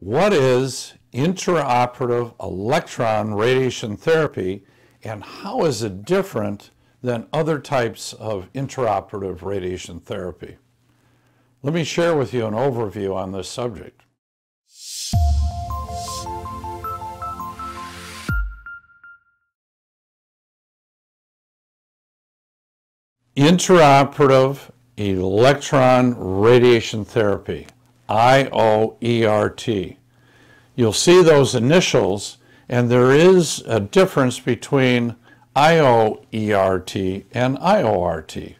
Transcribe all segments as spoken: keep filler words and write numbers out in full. What is intraoperative electron radiation therapy, and how is it different than other types of intraoperative radiation therapy? Let me share with you an overview on this subject. Intraoperative electron radiation therapy, I O E R T. You'll see those initials, and there is a difference between I O E R T and I O R T,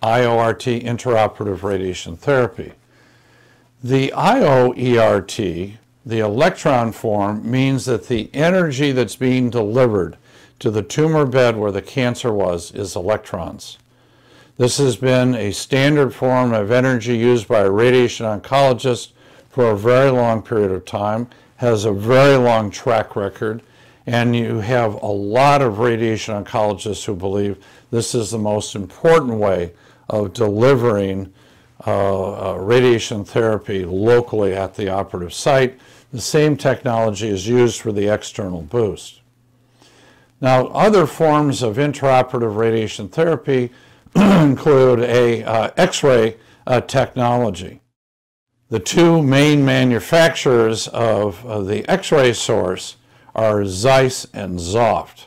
I O R T intraoperative radiation therapy. The I O E R T, the electron form, means that the energy that's being delivered to the tumor bed where the cancer was is electrons. This has been a standard form of energy used by radiation oncologists for a very long period of time, has a very long track record, and you have a lot of radiation oncologists who believe this is the most important way of delivering uh, uh, radiation therapy locally at the operative site. The same technology is used for the external boost. Now, other forms of intraoperative radiation therapy include a uh, X-ray uh, technology. The two main manufacturers of uh, the X-ray source are Zeiss and Zoft.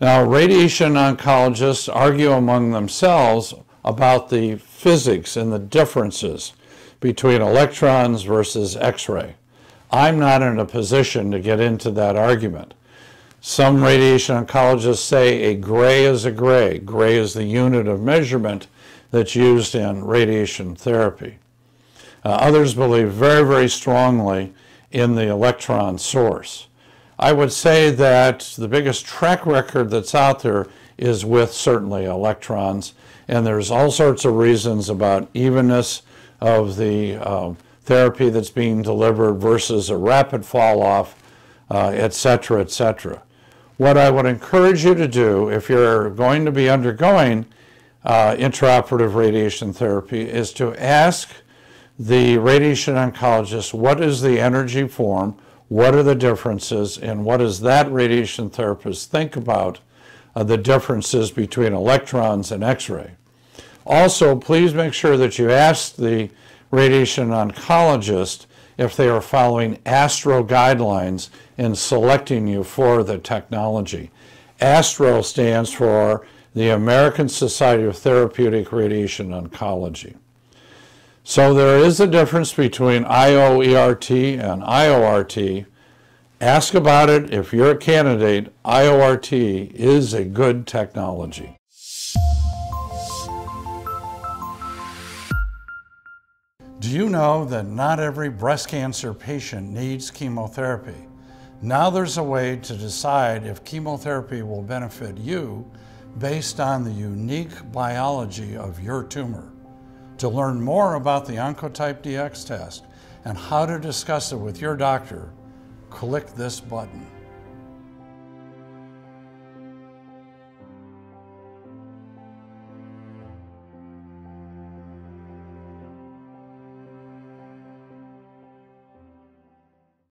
Now, radiation oncologists argue among themselves about the physics and the differences between electrons versus X-ray. I'm not in a position to get into that argument. Some radiation oncologists say a gray is a gray. Gray is the unit of measurement that's used in radiation therapy. Uh, others believe very, very strongly in the electron source. I would say that the biggest track record that's out there is with certainly electrons, and there's all sorts of reasons about evenness of the uh, therapy that's being delivered versus a rapid fall off, uh, et cetera, et cetera. What I would encourage you to do if you're going to be undergoing uh, intraoperative radiation therapy is to ask the radiation oncologist, what is the energy form? What are the differences, and what does that radiation therapist think about uh, the differences between electrons and X-ray? Also, please make sure that you ask the radiation oncologist if they are following ASTRO guidelines in selecting you for the technology. ASTRO stands for the American Society of Therapeutic Radiation Oncology. So there is a difference between I O E R T and I O R T. Ask about it if you're a candidate. I O R T is a good technology. Do you know that not every breast cancer patient needs chemotherapy? Now there's a way to decide if chemotherapy will benefit you based on the unique biology of your tumor. To learn more about the Oncotype D X test and how to discuss it with your doctor, click this button.